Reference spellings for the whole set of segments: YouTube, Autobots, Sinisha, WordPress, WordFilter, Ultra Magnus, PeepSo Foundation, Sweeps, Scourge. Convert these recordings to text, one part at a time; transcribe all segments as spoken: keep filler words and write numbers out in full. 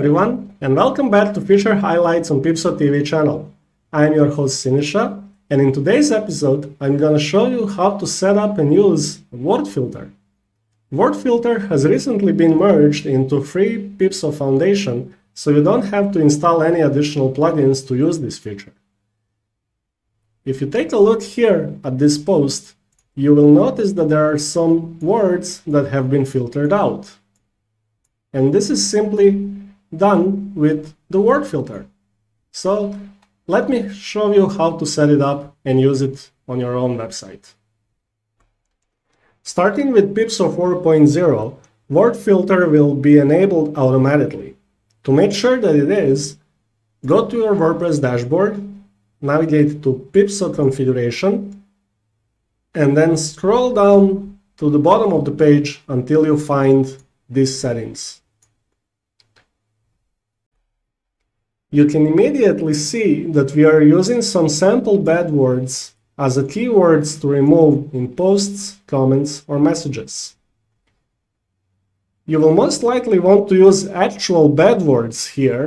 everyone, and welcome back to Feature Highlights on PeepSo T V channel. I'm your host Sinisha, and in today's episode I'm gonna show you how to set up and use WordFilter. WordFilter has recently been merged into free PeepSo Foundation, so you don't have to install any additional plugins to use this feature. If you take a look here at this post, you will notice that there are some words that have been filtered out. And this is simply done with the WordFilter. So let me show you how to set it up and use it on your own website. Starting with PeepSo four point oh, WordFilter will be enabled automatically. To make sure that it is, go to your WordPress dashboard, navigate to PeepSo configuration, and then scroll down to the bottom of the page until you find these settings. You can immediately see that we are using some sample bad words as a keywords to remove in posts, comments, or messages. You will most likely want to use actual bad words here,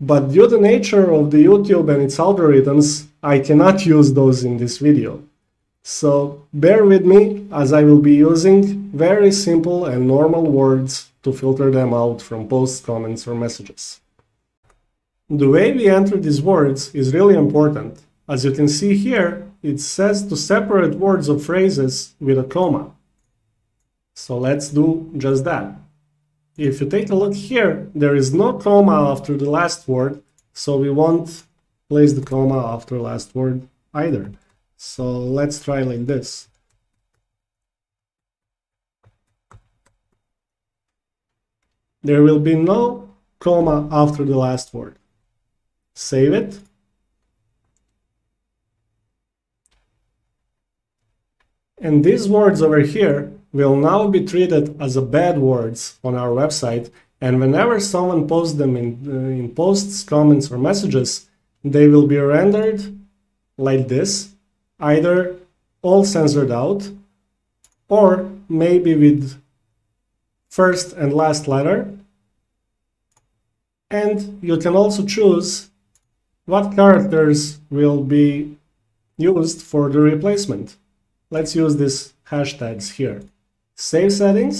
but due to the nature of the YouTube and its algorithms, I cannot use those in this video. So bear with me as I will be using very simple and normal words to filter them out from posts, comments, or messages. The way we enter these words is really important. As you can see here, it says to separate words or phrases with a comma. So let's do just that. If you take a look here, there is no comma after the last word, so we won't place the comma after the last word either. So let's try like this. There will be no comma after the last word. Save it. And these words over here will now be treated as a bad words on our website, and whenever someone posts them in, uh, in posts, comments, or messages, they will be rendered like this. Either all censored out, or maybe with first and last letter. And you can also choose what characters will be used for the replacement. Let's use these hashtags here. Save settings.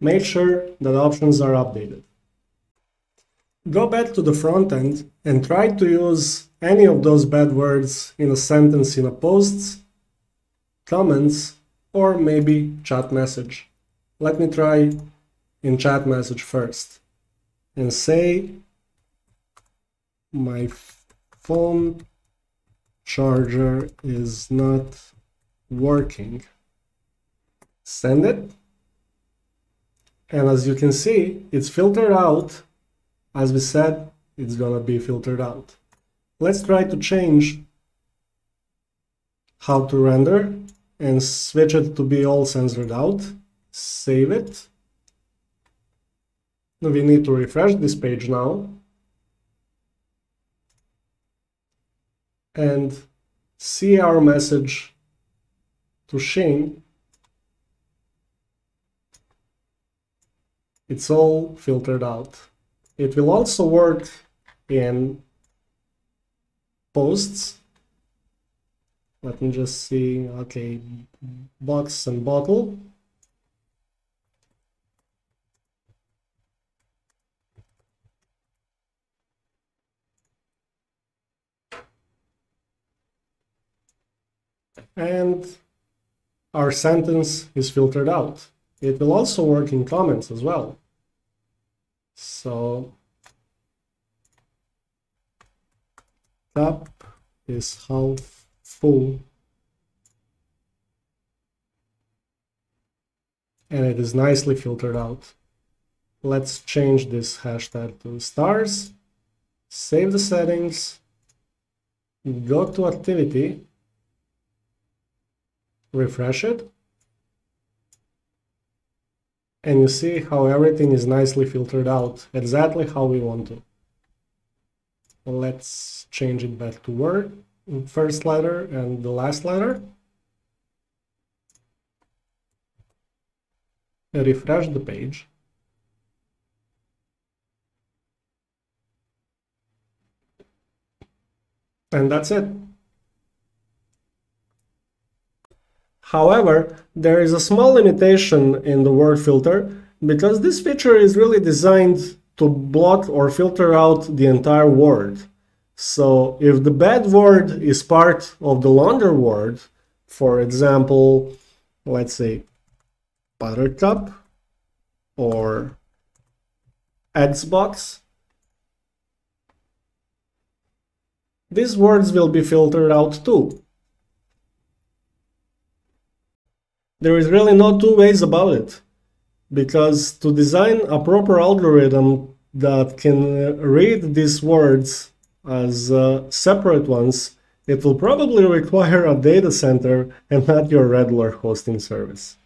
Make sure that options are updated. Go back to the front end and try to use any of those bad words in a sentence in a post, comments, or maybe chat message. Let me try in chat message first and say my phone charger is not working. Send it. And as you can see, it's filtered out. As we said, it's gonna be filtered out. Let's try to change how to render and switch it to be all censored out. Save it. We need to refresh this page now. And see our message to Shane. It's all filtered out. It will also work in posts. Let me just see, okay, box and bottle. And our sentence is filtered out. It will also work in comments as well. So cup is half full, and it is nicely filtered out. Let's change this hashtag to stars. Save the settings. Go to activity. Refresh it. And you see how everything is nicely filtered out, exactly how we want to. Let's change it back to word, first letter and the last letter. Refresh the page. And that's it. However, there is a small limitation in the WordFilter, because this feature is really designed to block or filter out the entire word. So if the bad word is part of the longer word, for example, let's say buttercup or Xbox, these words will be filtered out too. There is really no two ways about it, because to design a proper algorithm that can read these words as uh, separate ones, it will probably require a data center and not your regular hosting service.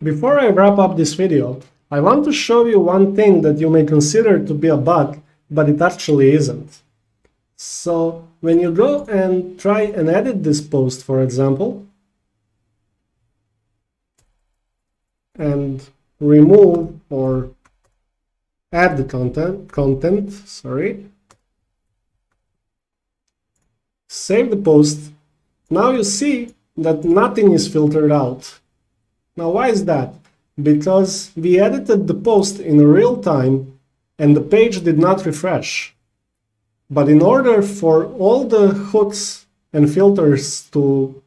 Before I wrap up this video, I want to show you one thing that you may consider to be a bug, but it actually isn't. So when you go and try and edit this post, for example, and remove or add the content, content, sorry, save the post, now you see that nothing is filtered out. Now, why is that? Because we edited the post in real time and the page did not refresh. But in order for all the hooks and filters to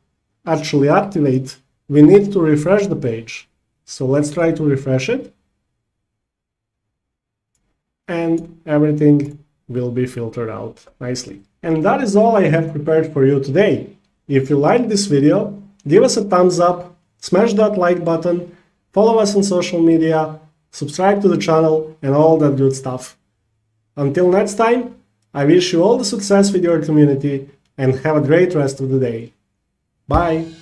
actually activate, we need to refresh the page. So let's try to refresh it. And everything will be filtered out nicely. And that is all I have prepared for you today. If you liked this video, give us a thumbs up, smash that like button, follow us on social media, subscribe to the channel, and all that good stuff. Until next time, I wish you all the success with your community and have a great rest of the day. Bye!